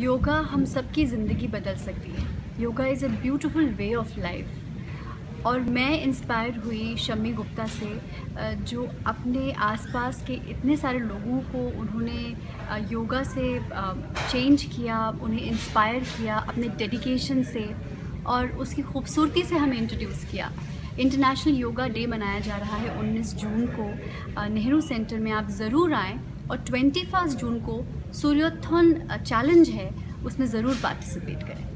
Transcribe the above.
योगा हम सब की ज़िंदगी बदल सकती है। Yoga is a beautiful way of life. और मैं इंस्पायर हुई शम्मी गुप्ता से, जो अपने आसपास के इतने सारे लोगों को उन्होंने योगा से चेंज किया, उन्हें इंस्पायर किया अपने डेडिकेशन से और उसकी खूबसूरती से हमें इंट्रोड्यूस किया। इंटरनेशनल योगा डे मनाया जा रहा है 19 जून को नेहरू सेंटर में, आप ज़रूर आएँ। और 21 जून को सूर्योत्थान चैलेंज है, उसमें ज़रूर पार्टिसिपेट करें।